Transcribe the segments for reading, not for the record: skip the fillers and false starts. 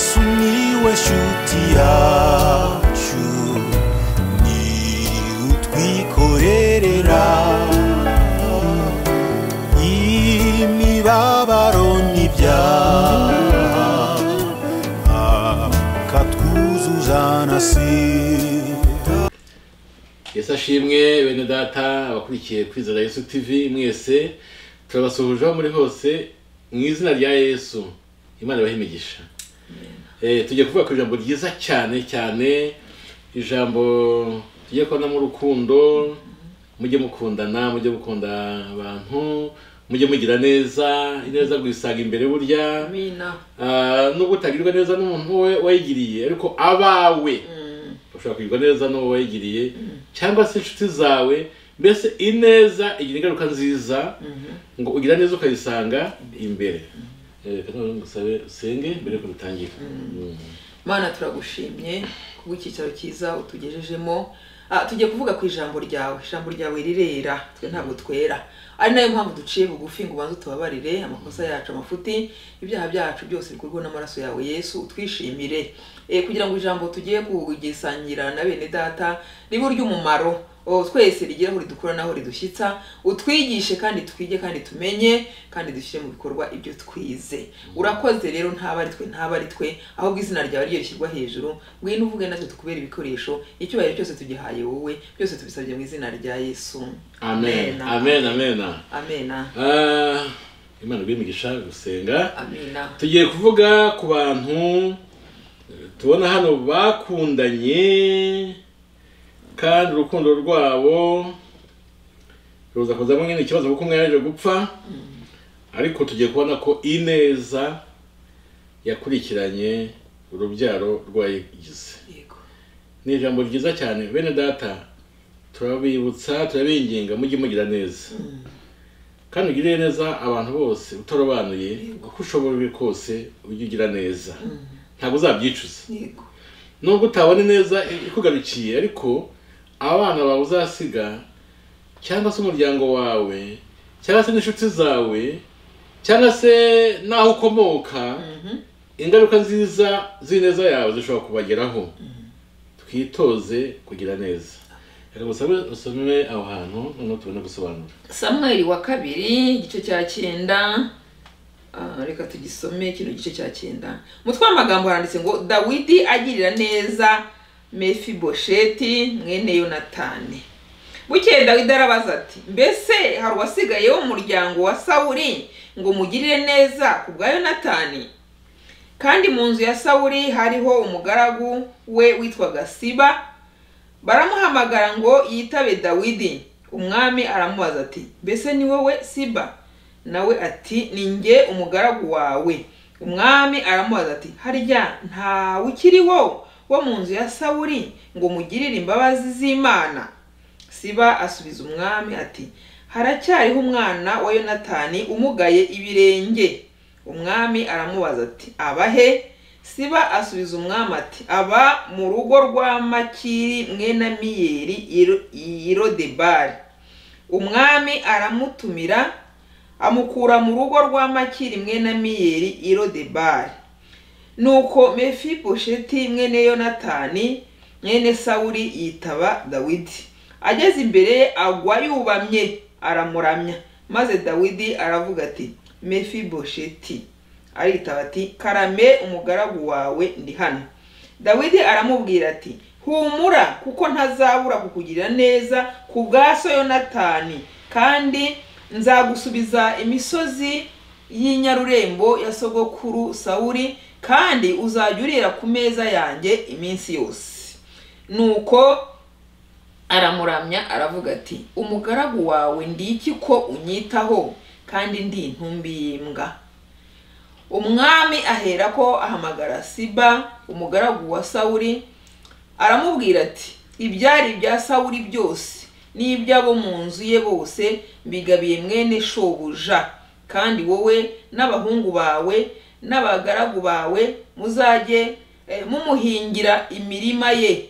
sumiłe wśród jałciu, niut mi korera i mi babaroni wia, a katkuzu zanasi. Yesa shimwe bene data abakurikiye kwizera Yesu TV mwese turabasuhuje muri hose mu izina rya Yesu Imana bahimigisha tujye kuvuga ku ijambo ryiza cyane cyane ijambo tujye kona mu rukundo mujye mukundana mujye mukunda abantu mujye mugira neza ineza gusaga imbere burya amina no gutagirirwa neza n'umuntu we wayigiriye ariko abawe ushaka kwirwa neza no wayigiriye cyangwa se inshuti zawe mbese ineza igira ingaruka nziza ngo ugira neza ukayisanga imbere kandi ngusabe senge mbere ko rutangira Mana turagushimye kubw'icyicaro cyiza utugejejemo tujye kuvuga ku ijambo ryawe rirera twe ntabwo twera ari nayo mpamvu duciye bugufi ngo banze tubabarire amakosa yacu amafuti ibyaha byacu byose bikorwa n'amaraso yawe Yesu utwishimire kugira ngo ijambo tugiye kugugesangira na bene data riburyo umumaro twese rigira aho ridukura naho ridushyitsa utwigishe kandi twige kandi tumenye kandi dushyire mu bikorwa ibyo twize urakoze rero ntaba ari twe aho izina ryawe ryo rishyirwa hejuru ngwino uvuge natwe tukubera ibikoresho icyubahiro cyose tugihaye wowe byose tubisabye mu izina rya Yesu Amen. Amen. Amen. Amen. Imana bimigisha gusenga. Amina. Tugiye kuvuga ku bantu tubona hano bakundanye kandi urukundo rwabo ruza kozamo nyine ikibazo kuko umwe yaje gupfa ariko tugiye kubona ko ineza yakurikiranye urubyaro rwayigize. Yego. Ni ijambo ryiza cyane bene data turabibutsa turabinginga mujye mugira neza kandi ugire neza abantu bose utorobanuye kuko ushoboye kose ujye ugira neza ntabwo uzabyicuza nubwo utabone neza ikugarukiye ariko abana bawe uzasiga cyangwa se umuryango wawe cyangwa se n'inshuti zawe cyangwa se naho ukomoka ingaruka nziza z'ineza yawe zishobora kubageraho twitoze kugira neza. Usome aho hantu noneho tubona gusobanura Samweli wa kabiri igice cya 9 reka tugisome kino gice cya 9 umutwe w'amagambo haranditse ngo Dawidi agirira neza Mefibosheti mwene Yonatani. Bukeye Dawidi arabaza ati mbese hari uwasigaye wo mu muryango wa Sawuli ngo mugirire neza ku bwa Yonatani kandi mu nzu ya Sawuli hariho umugaragu we witwaga Siba baramuhamagara ngo yitabe Dawidi umwami aramubaza ati mbese ni wowe Siba nawe ati ni nge umugaragu wawe umwami aramubaza ati harya nta ukiri wo mu nzu ya Sawuli ngo mugirire imbabazi z'Imana Siba asubiza umwami ati haracyariho umwana wa Yonatani umugaye ibirenge umwami aramubaza ati abahe Siba asubiza umwami ati aba mu rugo rwa Makiri mwene Miyeri Yerodebari umwami aramutumira amukura mu rugo rwa Makiri mwene Miyeri Yerodebari nuko Mefibosheti mwene Yonatani mwene Sawuli yitaba Dawidi ageze imbere ye agwa yubamye aramuramya maze Dawidi aravuga ati Mefibosheti aritaba ati karame umugaragu wawe ndi hano Dawidi aramubwira ati humura kuko ntazabura kukugira neza ku bwa so Yonatani kandi nzagusubiza imisozi y'inyarurembo ya sogokuru Sawuli kandi uzajurira ku meza yanjye iminsi yose nuko aramuramya aravuga ati umugaragu wawe ndi iki ko unyitaho kandi ndi intumbi y'imbwa umwami aherako ahamagara Siba umugaragu wa Sawuli aramubwira ati ibyari bya Sawuli byose n'ibyabo mu nzu ye bose bigabiye mwene shobuja kandi wowe n'abahungu bawe n'abagaragu bawe muzajye mumuhingira imirima ye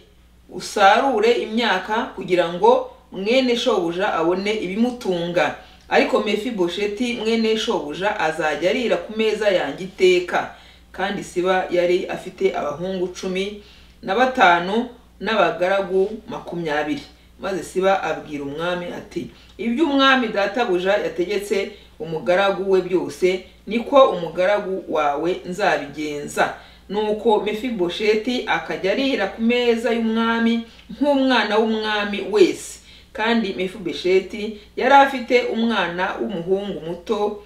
usarure imyaka kugira ngo mwene shobuja abone ibimutunga ariko Mefibosheti mwene shobuja azajya arira ku meza yanjye iteka kandi Siba yari afite abahungu 15 n'abagaragu 20. Maze Siba abwira umwami ati ibyo umwami databuja yategetse umugaragu we byose niko umugaragu wawe nzabigenza. Nuko Mefibosheti akajya arira ku meza y'umwami nk'umwana w'umwami wese. Kandi Mefibosheti yari afite umwana w'umuhungu muto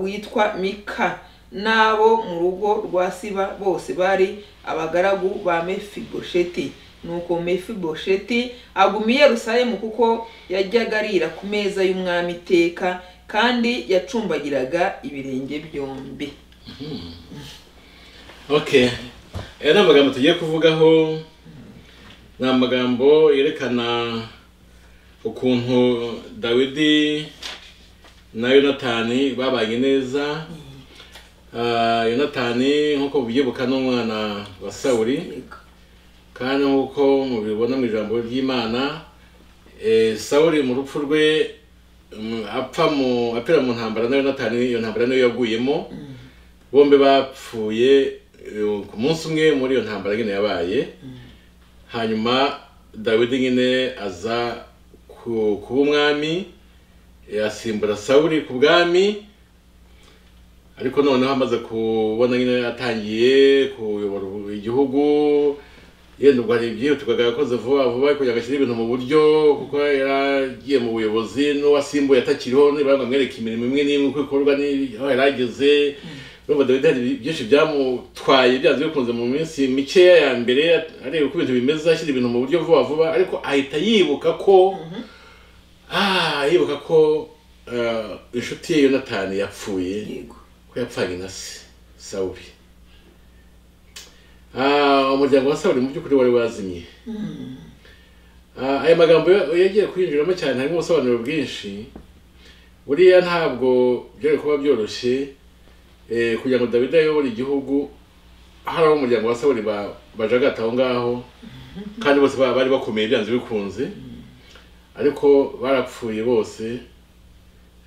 witwa Mika. Nabo mu rugo rwa Siba bose bari abagaragu ba Mefibosheti. Nuko Mefibosheti aguma i Yerusalemu kuko yajyaga arira ku meza y'umwami iteka kandi yacumbagiraga ibirenge byombi. Okay, era magambo tugiye kuvugaho na magambo yerekana ukuntu Dawidi na Yonatani babanye neza. Yonatani nkuko bibuka n'umwana wa Sawuli kandi nkuko mubibona mu ijambo ry'Imana Sawuli mu rupfu rwe apira mu ntambara na Yonatani, iyo ntambara niyo yaguyemo. Bombe bapfuye ku munsi umwe muri iyo ntambara nyine yabaye. Hanyuma Dawidi nyine aza ku umwami yasimbura Sawuli ku bwami, ariko noneho amaze kubona nyine yatangiye kuyobora igihugu yenda ubwari byihutukaga yakoze vuba vuba kugira agashyira ibintu mu buryo, kuko yaragiye mu buyobozi n'uwasimbuye atakiriho niba bamwereka imirimo imwe n'imwe uko ikorwa ni aho yarageze. Nuba Dawidi byinshi byamutwaye byazi bikunze mu minsi mikeya ya mbere areba uko ibintu bimeze ashyira ibintu mu buryo vuba vuba, ariko ahita yibuka ko inshuti ye Yonatani yapfuye, ko yapfanye na Sawuli. Umuryango wa Sawuli mu by'ukuri wari wazimye. Aya magambo yagiye kwinjiramo cyane harimo ubusobanuro bwinshi, buriya ntabwo byari kuba byoroshye kugira ngo Dawidi ayobore igihugu hari umuryango wa Sawuli bajagata aho ngaho kandi bose bari bakomeye byanze bikunze, ariko barapfuye bose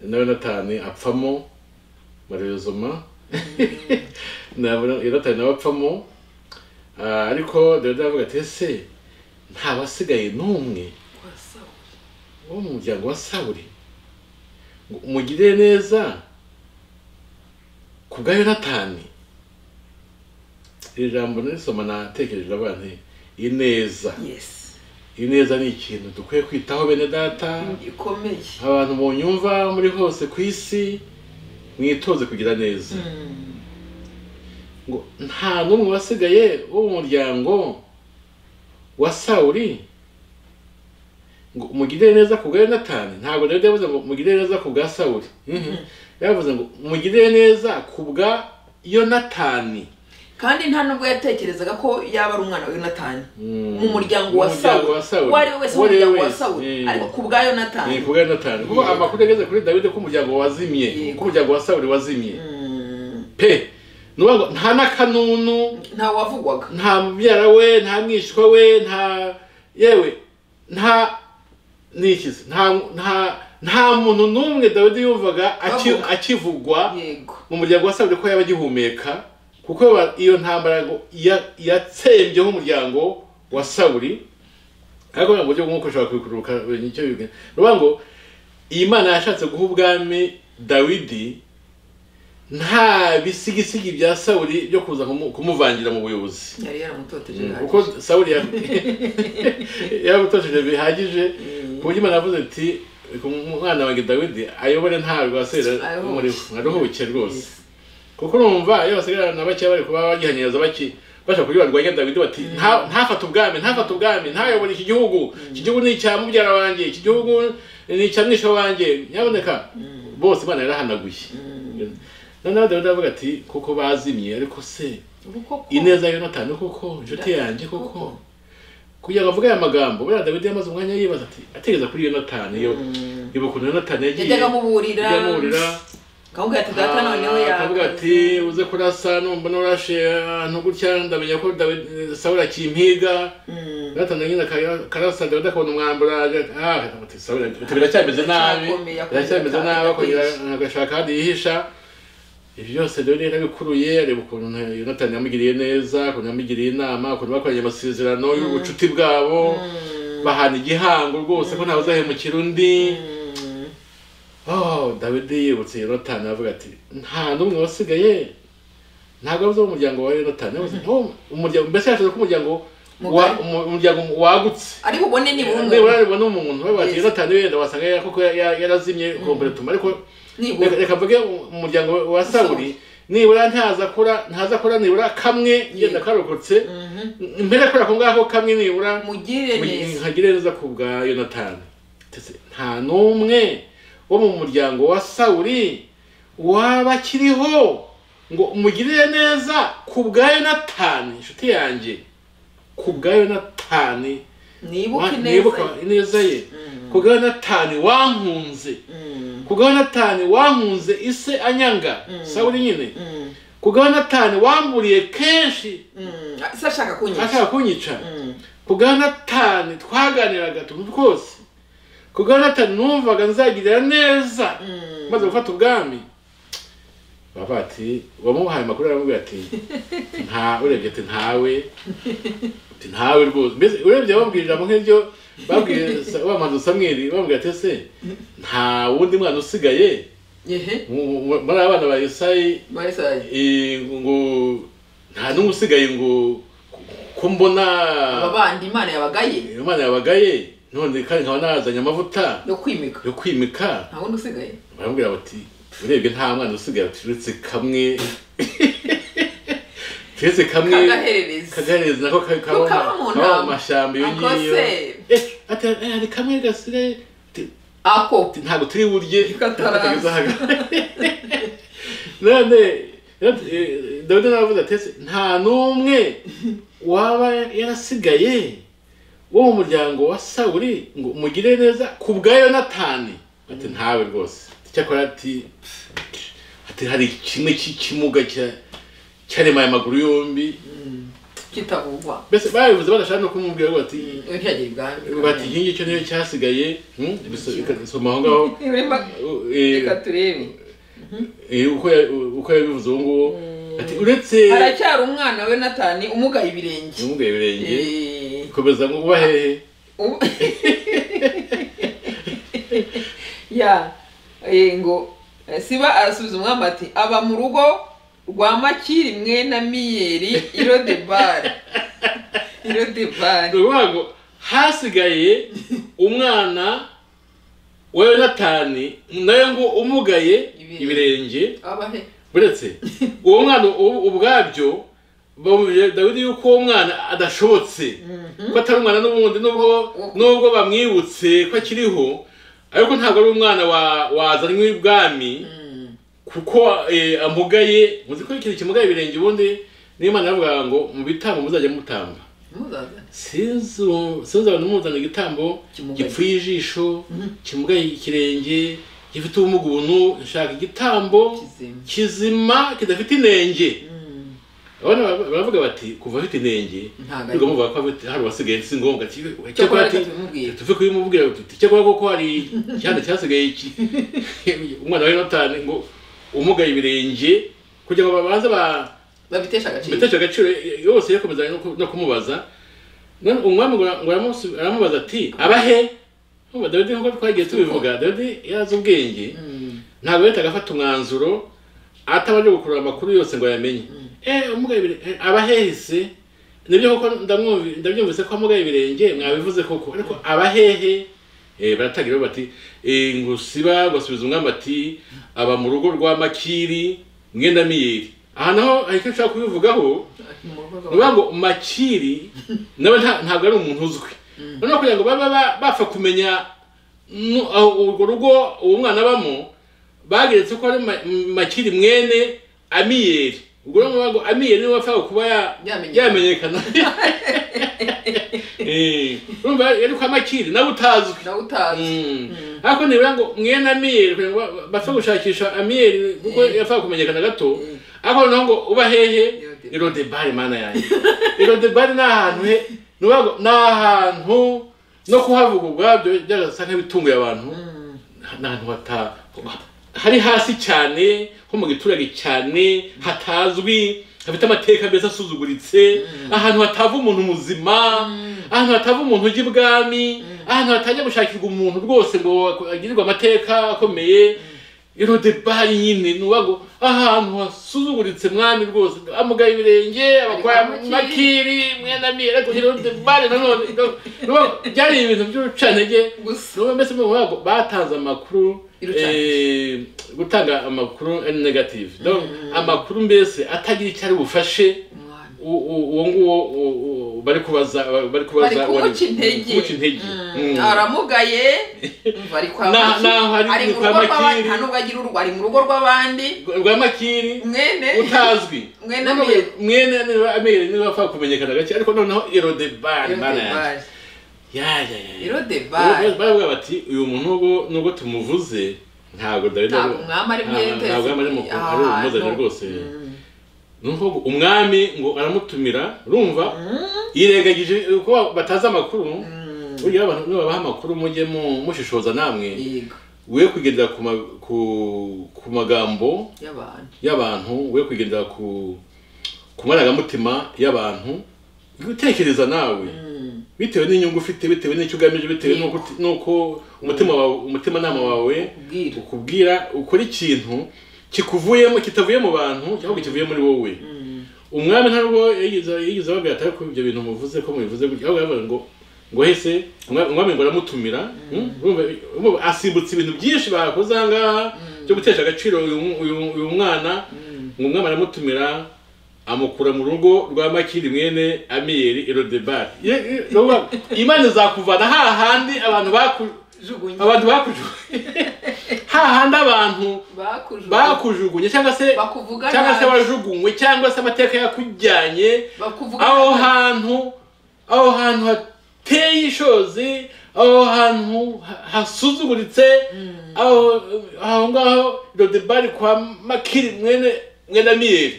na Yonatani apfamo marezoma na Yonatani apfamo. Ariko Dawidi avuga ati ese nta basigaye n'umwe wo mu muryango wa Sawuli mugire neza kubwa Yonatani. Ijambo nisoma natekereje abantu ineza. Yes. Ineza ni ikintu dukwiye kwitaho bene data gikomeye. Abantu bonyumva muri hose kwisi mwitoze kugira neza. Ngo nta numwe wasigaye wo muryango wa Sawuli ngo mugire neza kubwa Yonatani. Ntabwo rero yavuze ngo mugire neza kubwa Sawuli. Yavuze ngo mugire neza kubwa Yonatani. Kandi nta nubwo yatekerezaga ko yaba ari umwana wa Yonatani mu muryango wa Sawuli. Wari wese mu muryango wa Sawuli ariko kubwa Yonatani. Ni kubwa Yonatani. Kuko amakuru ageze kuri Dawidi ko umuryango wazimye, ko umuryango wa Sawuli wazimye. Pe nubwo nta nakanunu nta wavugwaga. Nta mubyara we, nta mwishwa we, nta yewe nta nikize. Nta muntu numwe Dawidi yumvaga akivugwa mu muryango wa Sawuli ko yabagihumeka, kuko iyo ntambara yatsembye mu muryango wa Sawuli. Ariko ngo byo nkuko ushaka kwikuruka nicyo bigenda rubango Imana yashatse guha ubwami Dawidi nta bisigisigi bya Sawuli byo kuza kumuvangira mu buyobozi. Yari yaramutoteje kuko Sawuli yamutoteje bihagije kuko Imana yavuze ati umwana wanjye Dawidi ayobore nta rwasera muri aruhuke rwose, kuko numva yabasigarana bake bari kuba bagihanyeza bake basha kuri barwanya Dawidi bati ntafata ubwami ntayobora iki gihugu. Iki gihugu ni cya mubyara wanjye, iki gihugu ni cya mwisho wanjye nyaboneka bose Imana yarahanaguye. Noneho Dawidi avuga ati kuko bazimye ariko se ineza ya Yonatani kuko inshuti yanjye kuko kugira avuga aya magambo bya Dawidi yamaze umwanya yibaza ati ategeza kuri Yonatani yo ibukuna Yonatani yagiye yamuburira kavuga ati data noneho ya kavuga ati uze kurasa numba norashe nto gutya ndamenya ko Dawidi Sawuli akimpiga data nanyina karasa Dawidi akabona umwambura ati Sawuli biracyameze nabi ko yashaka hadi yihisha ibyo byose rero ni ntabikuru yere ukuntu Yonatani yamugiriye neza, ukuntu yamugiriye inama, ukuntu bakoranye amasezerano y'ubucuti bwabo bahana igihango rwose ko ntazahemukira undi. David yibutse Yonatani avuga ati nta numwe wasigaye ntago avuze umuryango wa Yonatani avuze umuryango mbese yashaka ko umuryango umuryango wagutse ari bubone ni buntu n'ubona umuntu babati Yonatani wenda wasanga yakoko yarazimye completely ariko reka mvuge umuryango wa Sawuli nibura ntaza kura nibura kamwe ngenda karokotse impera kora ko ngaho kamwe nibura mugire neza kubwa Yonatani nta numwe wo mu muryango wa Sawuli wabakiriho ngo mugire neza kubwa Yonatani inshuti yanjye kubwa Yonatani nibuka neza ye kubwa Yonatani wankunze kubwa Yonatani wankunze ise anyanga Sawuli nyine kubwa Yonatani wamburiye kenshi ashaka kunyica kubwa Yonatani twaganiraga twose kubwa Yonatani numvaga nzagira neza maze gufata ubwami babati wamuhaye makuru aramubwira ati nta urebye ati ntawe rwose mbese urebye babwirira mu nk'ibyo babwiye bamanza Samweli babwira ati se nta wundi mwana usigaye muri abana ba Yesayi ngo nta n'umwe usigaye ngo ko mbona abandi Imana yabagaye none kandi nkaba narazanye amavuta yo kwimika nta wundi usigaye baramubwira bati urebye nta mwana usigaye uturutse kamwe twese kamwe kagahereza nako kaba amashyamba y'inyiyo ati ari kamwe gasire ako ntago turi burye kataraza none David navuze ati nta numwe waba yarasigaye wo mu muryango wa Sawuli ngo mugire neza kubwa Yonatani ati ntawe rwose cyakora ati hari kimwe kimuga cyarema amaguru yombi kitavugwa bese bayivuze badashaka no kumubwira ngo ati bati nkingi cyo niyo cyasigaye bisomaho ngaho uko yabivuze ngo ati uretse aracyari umwana we Natani umuga ibirenge komeza ngo bahehe ya ngo siba arasubiza umwami ati aba mu rugo rwa Makiri mwe na Miyeri Irodebari ngo hasigaye umwana wa Yonatani nayo ngo umugaye ibirenge buretse uwo mwana ubwabyo Dawidi yuko umwana adashobotse ko atari umwana n'ubundi nubwo bamwibutse ko akiriho ariko ntago ari umwana wazanywe ubwami kuko amugaye muzi ko ikintu kimugaye ibirenge ubundi n'Imana yavuga ngo mu bitambo muzajya mutamba sinzi abantu muzana igitambo gipfuye ijisho kimugaye ikirenge gifite ubumuga nshaka igitambo kizima kidafite inenge abana baravuga bati kuva afite inenge ubwo muvuga ko hari wasigaye singombwa cyakora ati tuve kubimubwira uti cyakora ko hari cyane cyasigaye iki umwana wa Yonatani ngo umugaye ibirenge kugira ngo babanze babitesha agaciro yose yakomeza no kumubaza none umwami ngo aramubaza ati abahe ngo David ngo twagiye tubivuga David yazi ubwenge ntabwo yahita agafata umwanzuro atabanje gukurura amakuru yose ngo yamenye umugaye ibirenge abahehise nibyo koko ndabyumvise ko umugaye ibirenge mwabivuze koko ariko abahehe baratagira bati ngo siba basubiza umwami ati aba mu rugo rwa Makiri mwe na Miyeri aha naho ariko nshaka kubivugaho ngo Makiri nawe ntabwo ari umuntu uzwi none kugira ngo bapfa kumenya urwo rugo uwo mwana abamo bageretse ko ari Makiri mwene Amiyeri ubwo n'ubwo Amiyeri niwe wapfaga kuba yamenyekana urumva yari kwa Makiri nawe utazwi ariko nibura ngo mwene Amiyeri bapfa gushakisha Amiyeri kuko yapfaga kumenyekana gato ariko noneho ngo uba hehe Irodebari mana yanjye Irodebari ni ahantu no kuhavuga ubwabyo byagasa nk'ibitunguye abantu n'ahantu hari hasi cyane ko mu giturage cyane hatazwi afite amateka meza asuzuguritse ahantu hatava umuntu muzima ahantu hatava umuntu ugibwami ahantu hatajya gushakirwa umuntu rwose ngo agirirwa amateka akomeye iro debari nyine nuwago ahantu hasuzuguritse mwami rwose amugaye birenge abakwa makiri mwena mira kugira debari nanone nuwago jari ibintu by'urucanege nuwe mbese mwago batanze amakuru gutanga amakuru negative donc amakuru mbese atagira icyari bufashe uwo nguwo bari kubaza wari aramugaye bari kwa ari kwa makiri hano bagira urwari mu rugo rw'abandi rwa makiri mwene utazwi mwene amere ni bafa kumenyekana gace ariko noneho irodebari mana ya irodebari bavuga bati uyu muntu n'ubwo tumuvuze ntago David umwamari mwete ntago umuzanye rwose nuko umwami ngo aramutumira urumva yiregagije uko bataza amakuru ugira abantu babaha amakuru mujye mu mushishoza namwe we kwigendera ku magambo y'abantu we kwigendera ku marangamutima y'abantu gutekereza nawe bitewe n'inyungu ufite bitewe n'icyogamije bitewe nuko umutima nama wawe ukubwira ukora ikintu kikuvuyemo kitavuye mu bantu cyangwa kivuye muri wowe umwami ntarwo yigize ababwira atari ko ibyo bintu muvuze ko muvuze ngo hese umwami ngo aramutumira asimbutse ibintu byinshi bakoze ngaha cyo gutesha agaciro uyu mwana umwami aramutumira amukura mu rugo rwa makiri mwene amiyeri irodebari imana zakuvana hahandi abantu bakujugunya hahanda abantu bakujugunya cyangwa se wajugunywe cyangwa se amateka yakujyanye aho hantu hateye ishozi aho hantu hasuzuguritse aho ngaho irodebari kwa makiri mwene amiyeri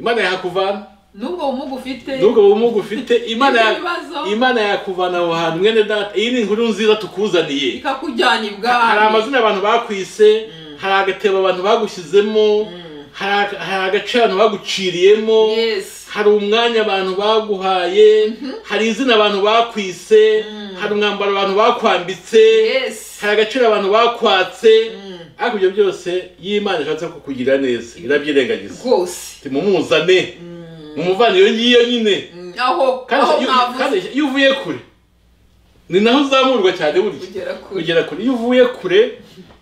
imana yakuvana nubwo umugu ufite imana yakuvana aho hantu mwene data iyi ni inkuru nziza tukuzaniye ikakujyana ibwami hari amazina abantu bakwise hari agateba abantu bagushyizemo hari agace abantu baguciriyemo hari umwanya abantu baguhaye hari izina abantu bakwise hari umwambaro abantu bakwambitse hari agaciro abantu bakwatse ako byo byose y'Imana ishatse kukugira neza irabyirengagiza rwose timumuzane umuvana iyo ngiyo nyine aho kandi yuvuye kure ni naho zamurwa cyane burya kugera kure yuvuye kure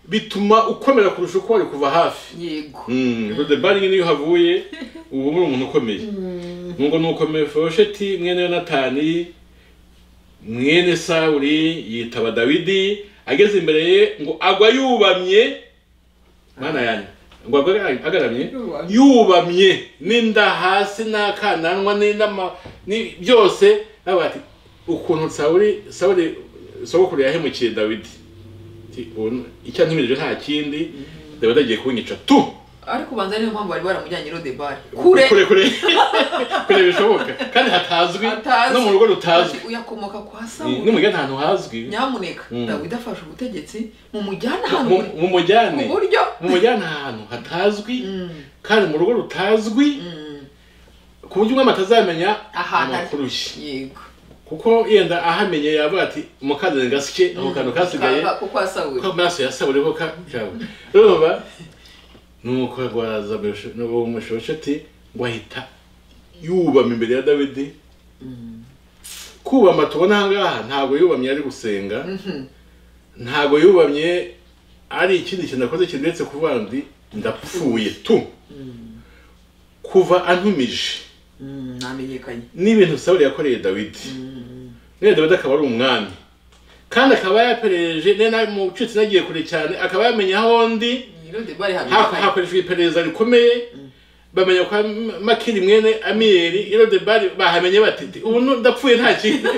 bituma ukomera kurusha uko ari kuva hafi yego Irodebari niyo havuye ubu muri umuntu ukomeye ngo nukomeye Fosheti mwene Yonatani mwene Sawuli yitaba Dawidi ageze imbere ye ngo agwa yubamye mana yani ngo agaramye yubamye ninda hasi nakananwa n'indama ni byose abati ukuntu Sawuli sogokuru yahemukiye Dawidi ti ono icyantumije nta kindi Dawidi agiye kunyica tu ariko banza niyo mpamvu bari baramujyanye Irodebari kure bishoboka kandi hatazwi no mu rugo rutazwi uyakomoka kwa Sawuli ni mujyana ahantu hazwi nyamuneka Dawidi afashe ubutegetsi mu mujyana ahantu mu mujyana ahantu hatazwi kandi mu rugo rutazwi ku buryo umwami atazamenya amakurushi yego kuko yenda ahamenye yavuga ati mukaze ngasike aho kantu kasigaye kuko Sawuli ko maraso ya Sawuli ko cyangwa urumva nuko agwaza n'uwo Mushoti wahita yubama imbere ya Dawidi kubama tubona ngaha ntago yubamye ari gusenga ntago yubamye ari ikindi kintu akoze kiretse kuvuga ndi ndapfuye tu kuva antumije namenyekanye n'ibintu Sawuli yakoreye Dawidi ne Dawidi akaba ari umwami kandi akaba yapereje ne na mu cyitsi nagiye kure cyane akaba yamenye aho ndi hakoreshwa iperereza rikomeye bamenya kwa makiri mwene amiyeri Irodebari bahamenye batiti ubu ndapfuye nta kintu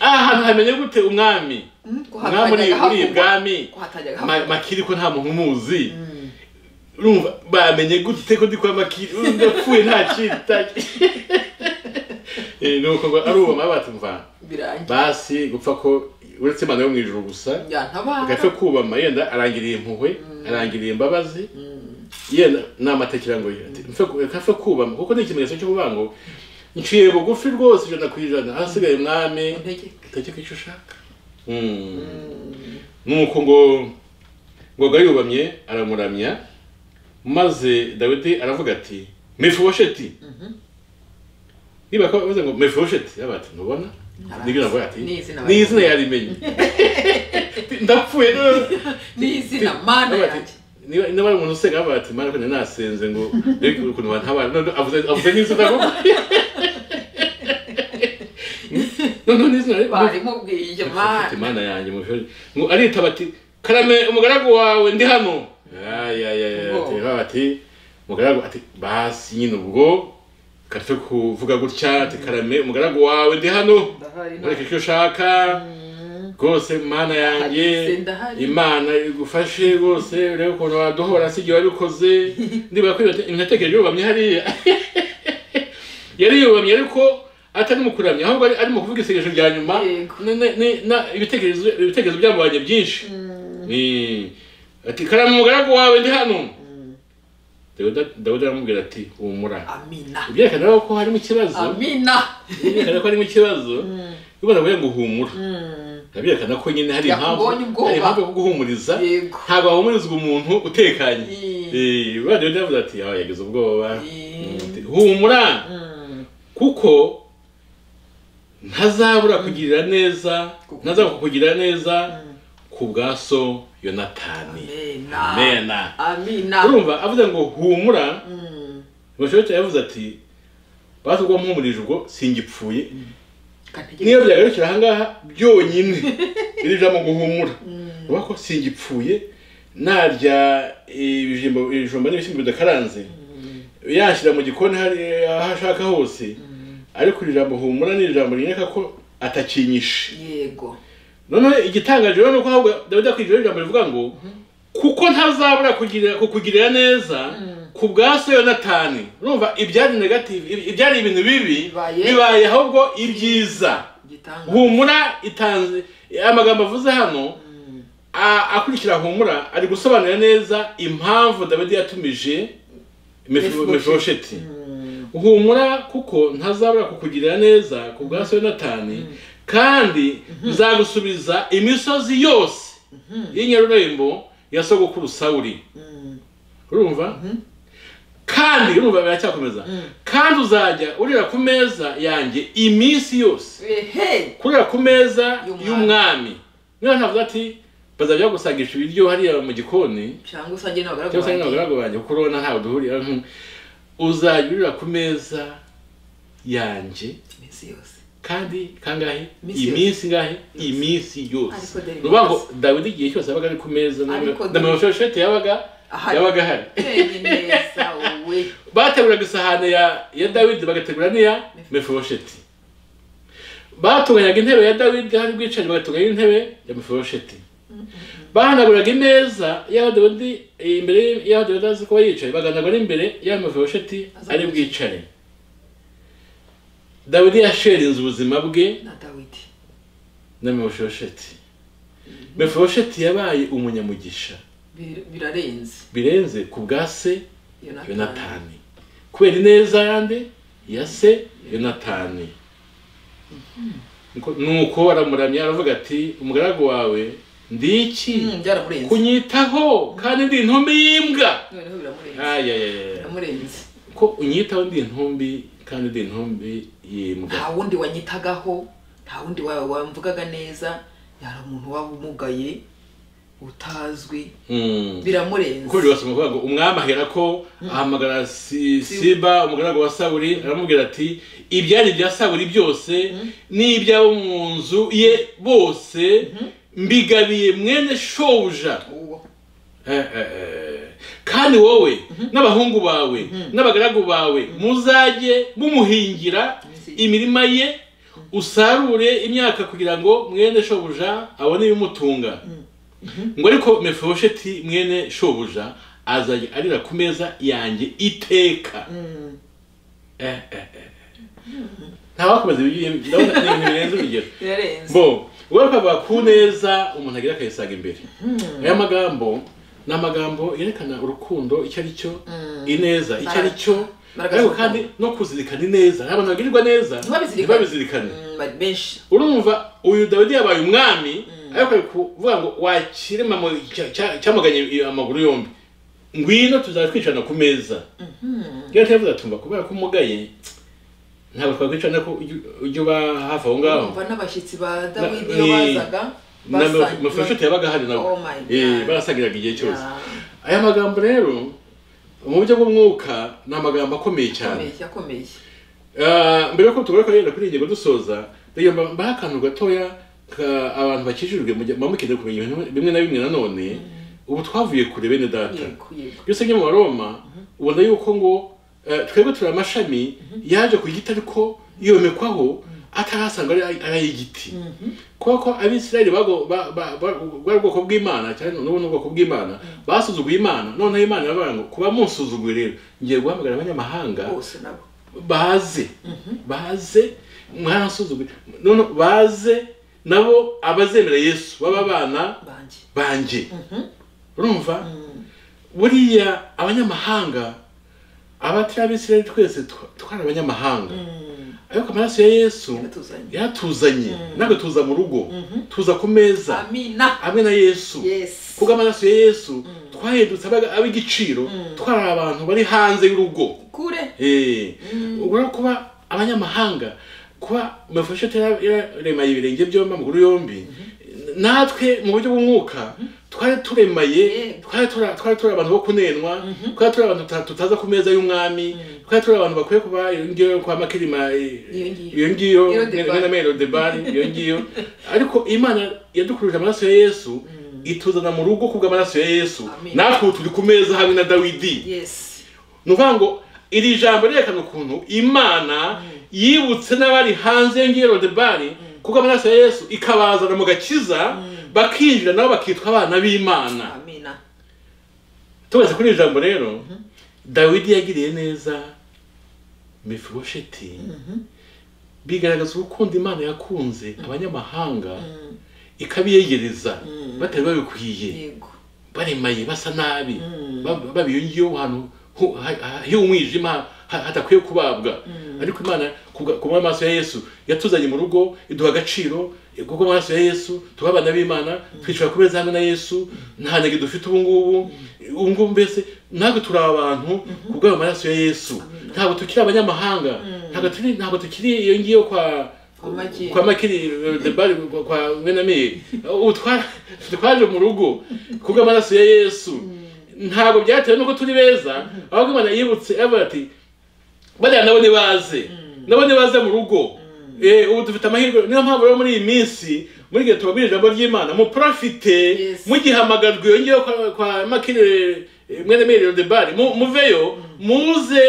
ahantu hamenye gute umwami uri ibwami makiri ko nta muntu umuzi urumva bamenye gute ko ndi kwa makiri ndapfuye nta kintu nuko ngo arubama batumva basi gupfa ko uretse Imana yo mwijuru gusa gapfe kubama yenda arangiriye impuhwe arangiriye imbabazi yena namatekera ngo yati gapfe kubama kuko n'ikimenyetso cyo kubango nciye bugufi rwose jana kwijana asigaye mwami utegeka icyo ushaka nuko ngo gayubamye aramuramya maze Dawidi aravuga ati Mefibosheti niba ko baze ngo Mefibosheti yabato nubona ndigina ngo ati ni izina yarimenye ndapfuye ni izina mana yati niba ndabara umuntu usenga abati mana ko nasenze ngo reka ukuntu bantabara avuze ni izina ngo no ni izina bari mu bwiye mana yanjye mu ngo aritaba ati karame umugaragu wawe ndi hano ya ati umugaragu ati basi nyine ubwo kafite kuvuga gutya ati karame umugaragu wawe ndi hano ariko icyo ushaka gose mana yanjye imana igufashe gose rero ukuntu waduhora si igihe wabikoze ndiba kwibata imitekerezo yubamye hariya yari yubamye ariko atari mukuramya ahubwo ari mu kuvuga isengesho rya nyuma ibitekerezo byabanye byinshi ati karame umugaragu wawe ndi hano Dawidi aramubwira ati humura amina ibyerekana ko hari mu kibazo amina ibyerekana ko hari mu kibazo ubona bwo guhumura nabyerekana ko nyine hari impamvu yo guhumuriza ntaba humurizwa umuntu utekanye bwa Dawidi avuga ati yageze ubwoba humura kuko ntazabura kugirira neza ntazakugirira neza kubgaso Yonatani amena amina urumva avuze ngo humura bashoboye yavuze ati batugwa mpumurije ubwo singipfuye niyo byagarukira hangaha byonyine iri jambo guhumura ubako singipfuye narya ibijimbo n'ibishimbo bidakaranze yashira mu gikoni hari ahashaka hose ariko ijambo humura ni ijambo rinyeka ko atakinyishe yego none igitangaje rero nuko ahubwo Dawidi akwijira ijambo rivuga ngo kuko ntazabura kukugirira neza kubgaso Yonatani urumva ibyari negative ibyari ibintu bibi bibaye ahubwo ibyiza humura itanze amagambo avuze hano akurikira humura ari gusobanura neza impamvu Dawidi yatumije Mefibosheti humura kuko ntazabura kukugirira neza kubgaso Yonatani kandi bizagusubiza imisozi yose y'Inyarurembo yasogokuru Sawuli urumva kandi urumva biracyakomeza kandi uzajya urira ku meza yanjye iminsi yose kurira ku meza y'umwami niba ntavuze ati bazajya gusangisha ibiryo hariya mu gikoni cyangwa usange n'abagaragu banjye kuko urabona ntawe duhuriye uzajya urira ku meza yanjye iminsi yose kandi kangahe iminsi ngahe iminsi yose rubango Dawidi giye cyose abaga ari ku meza n'amafoshete yabaga hari bateguraga isahane ya Dawidi bagategura niya Mefibosheti batunganyaga intebe ya Dawidi hari bwicanye batunganyaga intebe ya Mefibosheti bahanaguraga imeza ya Dawidi imbere ya Dawidi azi ko yicaye baganagura imbere ya Mefibosheti ari bwicanye Dawidi yasherinze ubuzima bwe na Dawidi na Mefibosheti Mefibosheti yabaye umunyamugisha birenze kubgase Yonatani kubera ineza yande yase Yonatani nuko aramuramya aravuga ati umugaragu wawe ndi iki kunyitaho kandi ndi intumbi y'imbwa ko unyitaho ndi intumbi kandi ndi intumbi y'imbwa nta wundi wanyitagaho nta wundi wamvugaga neza yari umuntu wabumugaye utazwi biramurenze kuri basoma kuvuga ngo umwami ahera ko ahamagara Siba umugaragu wa Sawuli aramubwira ati ibyari bya Sawuli byose n'ibyabo mu nzu ye bose mbigabiye mwene shobuja kandi wowe n'abahungu bawe n'abagaragu bawe muzajye mumuhingira imirima ye usarure imyaka kugira ngo mwene shobuja abone ibimutunga ngo ariko Mefibosheti mwene shobuja azajya arira ku meza yanjye iteka ntawakomeza ibyo birenze urugero uweka bakuneza umuntu agira akayisaga imbere aya magambo namagambo yerekana urukundo icyari cyo ineza icyari cyo ariko kandi no kuzirikana ineza abantu bagirwa neza babizirikana benshi urumva uyu Dawidi yabaye umwami ariko kuvuga ngo wakirema mu cyamuganye amaguru yombi ngwino tuzatwicana ku meza ngira tyavuga tumba kubera kumugaye ntabwo twakicana ko ujyo bahava aho ngaho umva nabashitsi ba Dawidi bazaga mafasho tyabaga hari nabo barasagiraga igihe cyose aya magambo rero mu buryo bw'umwuka namagambo akomeye cyane mbere ko tugora ko yenda kuri igihe dusoza ryo bakanu gatoya abantu bakijurwe mamukide kumenya bimwe na bimwe nanone ubu twavuye kure bene data byose nyuma wa Roma ubona yuko ngo twebwe turamashami yaje kugita ariko yomekwaho atarasanga ari igiti koko abisirayeli bago bw'ubwoko bw'Imana cyane n'ubu n'ubwoko bw'Imana basuzuguye Imana none Imana yabango kuba munsuzuguye rero ngiye guhamagara abanyamahanga bose nabo baze mwansuzuguye none baze nabo abazemera Yesu baba bana banje urumva buriya abanyamahanga abatira abisirayeli twese twara abanyamahanga ariko amaraso ya Yesu yatuzanye nako tuza mu rugo tuza ku meza amina amwe na Yesu kuko amaraso ya Yesu twahedutse abigiciro twara abantu bari hanze y'urugo kure ubwo kuba abanyamahanga kuba mafashe terema y'ibirenge byomba mu guru yombi natwe mu buryo bw'umwuka twari turemaye twari abantu bo kunenwa twari abantu tutaza ku meza y'umwami twari abantu bakwiye kuba ngiyo kwa makirima iyo ngiyo ngena mero de bari iyo ngiyo ariko Imana yadukurije amaraso ya Yesu ituzana mu rugo kubwa amaraso ya Yesu natwe turi ku meza hamwe na Dawidi yes nuvango iri jambo rekana ukuntu Imana yibutse n'abari hanze y'ingero de bari kuko amaraso ya Yesu ikabazana mu gakiza bakinjira nabo bakitwa abana b'Imana amina tubaza kuri jambo rero Dawidi yagiriye neza Mefibosheti bigaragaza ukunda Imana yakunze abanyamahanga ikabiyegereza batari babikwiye yego baremaye basa nabi babiyongiye hano y'umwijima hatakwiye kubabwa ariko Imana kubwa amaso ya Yesu yatuzanye mu rugo iduha agaciro kuko amaso ya Yesu tubabana b'Imana twicara ku meza hamwe na Yesu nta nege dufite ubu ngubu mbese ntabwo turi abantu kubwa amaso ya Yesu ntabwo tukiri abanyamahanga ntabwo tukiri iyo ngiyo kwa makiri de bari kwa menami utwaje mu rugo kubwa amaso ya Yesu ntago byatewe nuko turi beza ahubwo Imana yibutse everything bale nabone baze mu rugo ubu dufite amahirwe niyo mpamvu rero muri iyi minsi muri gihe tubabwira ijambo ry'Imana mu profite mugihamagarwa iyo ngiyo kwa makire mwene mero de bari muveyo muze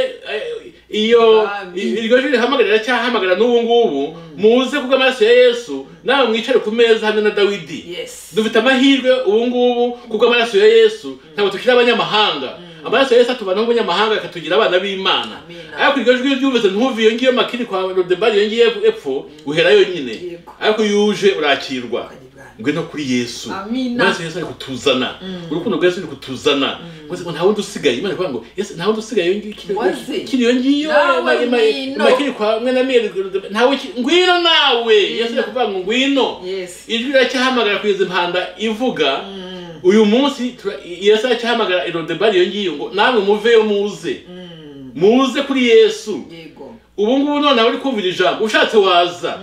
iyo iryo jiri hamagarira cyahamagara n'ubu ngubu muze kubwa amaraso ya Yesu nawe mwicare ku meza hamwe na Dawidi dufite amahirwe ubu ngubu kubwa amaraso ya Yesu ntabwo tukira abanyamahanga amaraso ya Yesu atubana n'abanyamahanga akatugira abana b'Imana ariko iryo jiri ryumvise ntuvuye ngiyo makiri kwa Rodebari yongiye epfo uherayo nyine ariko yuje urakirwa ngwino kuri Yesu amina Yesu ari kutuzana urukundo rwa Yesu ari kutuzana ngo nta wundi usigaye Imana ivuga ngo Yesu nta wundi usigaye kiriyo ngiyo makiri kwa mwana mwe ntawe ngwino nawe Yesu yakuvuga ngo ngwino ijwi racyahamagara kwize impanda ivuga uyu munsi Yesu acyahamagara Rodebari yongiye ngo nawe muveyo muze kuri Yesu ubu ngubu none ari kumvira ijambo ushatse waza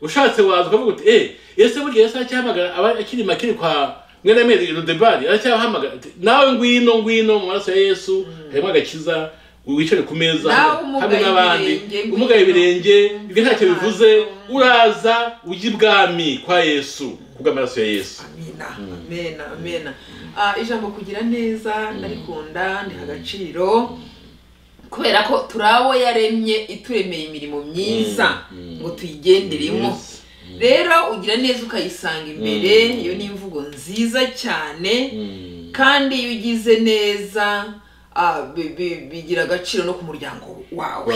ukavuga uti Yesu burya Yesu acyahamagara abakiri makiri kwa mwene mero Rodebari acyahamagara nawe ngwino mu maraso ya Yesu harimo agakiza wicare ku meza hamwe n'abandi umugaye ibirenge ibyo ntacyo bivuze uraza ujya ibwami kwa Yesu kubwa amaraso ya Yesu amina ijambo kugira neza ndarikunda ndi agaciro kubera ko turawo yaremye ituremeye imirimo myiza ngo tuyigenderemo rero ugira neza ukayisanga imbere iyo ni imvugo nziza cyane kandi iyo ugize neza bigira agaciro no ku muryango wawe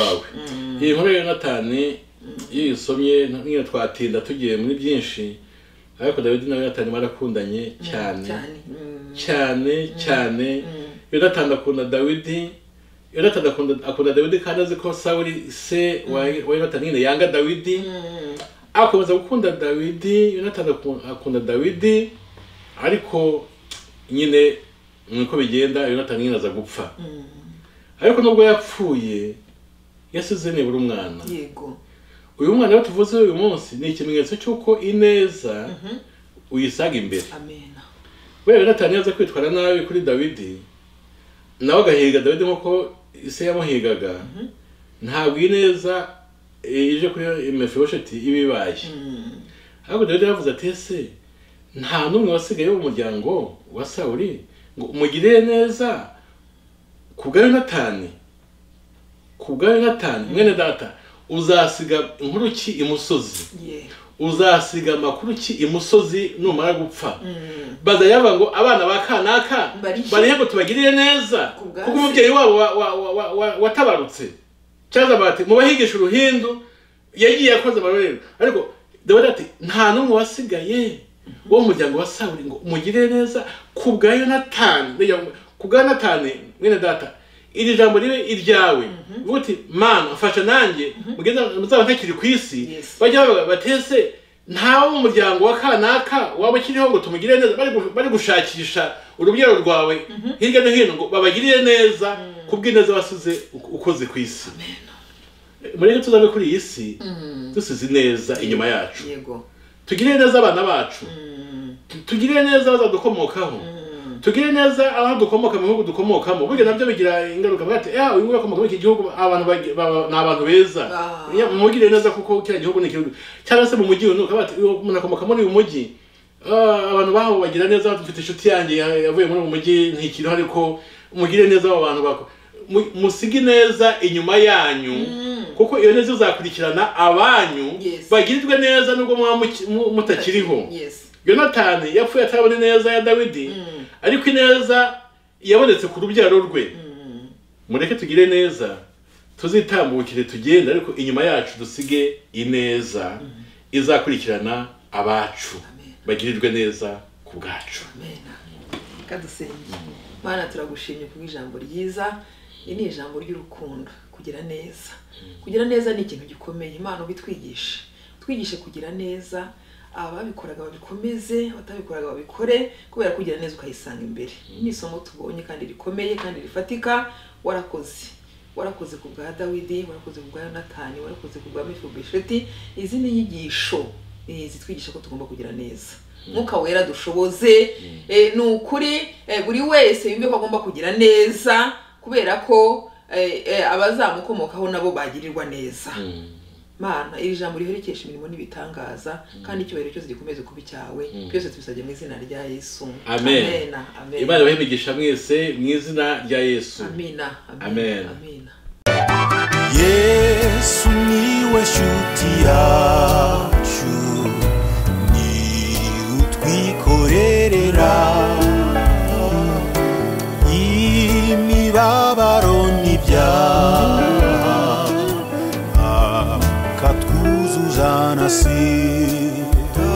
iyi nkuru ya Natani yisomye ngira twatinda tugiye muri byinshi ariko Dawidi nawe yatanye barakundanye cyane cyane cyane Yonatani akunda Dawidi kandi azi ko Sawuli se wa Yonatani ne yanga Dawidi akomeza gukunda Dawidi Yonatani akunda Dawidi ariko nyine nko bigenda Yonatani naza gupfa ariko nubwo yapfuye yasize ne burumwana yego uyu mwana batuvuze uyu munsi ni ikimenyetso cyuko ineza uyisaga imbere amen we Yonatani yaza kwitwara nabi kuri Dawidi nawe gahiga Dawidi nko ise yamuhigaga ntabwo ineza ije kuri Mefibosheti ibibaye ariko Dawidi yavuze ati ese nta numwe wasigaye mu muryango wa Sawuli ngo umugire neza kubwa Yonatani mwene data uzasiga inkuru ki imusozi uzasiga makuru ki imusozi numara gupfa baza yaba ngo abana bakanaka bariye ngo tubagirire neza kuko umubyeyi wabo watabarutse cyaza bati mu bahigisha uruhindu yagiye akoze barore ariko Dawidi ati nta numwe wasigaye wo muryango wa Sawuli ngo umugire neza kubwa Yonatani mwene data iri jambo ribe iryawe ubuti mama afasha nanjye mugenda muzaba ntakiri kwisi bajya batese ntawo umuryango wa kanaka wabakiriho ngo tumugire neza bari gushakisha urubyaro rwawe hirya no hino ngo babagirire neza kubw'ineza wasize ukoze kwisi muri rero tuzabe kuri iyi si dusize neza inyuma yacu tugire neza abana bacu tugire neza abazadukomokaho tugire neza aho dukomoka mu gihugu dukomokamo buryo nabyo bigira ingaruka bwate uyu nguyu akomoka mu gihugu abantu n'abantu beza mugire neza kuko kira gihugu n'igihugu cyangwa se mu mujyi unuka bati umuntu akomoka muri uyu mujyi abantu baho bagira neza bafite inshuti yanjye yavuye muri uyu mujyi ntikiri ariko mugire neza abantu bako musigi neza inyuma yanyu kuko iyo neza uzakurikirana abanyu bagirirwe neza nubwo mutakiriho Yonatani yapfuye atabone neza ya Dawidi ariko ineza yabonetse ku rubyaro rwe mureke tugire neza tuzitambukire tugenda ariko inyuma yacu dusige ineza izakurikirana abacu bagirirwe neza ku bwacu amen kadusenge Mana turagushimye ku ijambo ryiza ni ijambo ry'urukundo kugira neza ni ikintu gikomeye Imana ubitwigishe kugira neza ababikoraga babikomeze batabikoraga babikore kubera kugira neza ukayisanga imbere ni isomo tubonye kandi rikomeye kandi rifatika warakoze kubwa Dawidi warakoze kubwa Yonatani warakoze kubwa Mefibosheti izi ni inyigisho zitwigisha ko tugomba kugira neza Mwuka Wera dushoboze ni ukuri buri wese yumve ko agomba kugira neza kubera ko abazamukomokaho nabo bagirirwa neza Mana iri jambo riherekesha imirimo nibitangaza kandi icyubahiro cyose gikomeze kuba cyawe byose tubisabye mu izina rya Yesu amen Imana bahimigisha mwese mu izina rya Yesu amen Yesu niwe shuti yacu ni utwikorerera imibabaro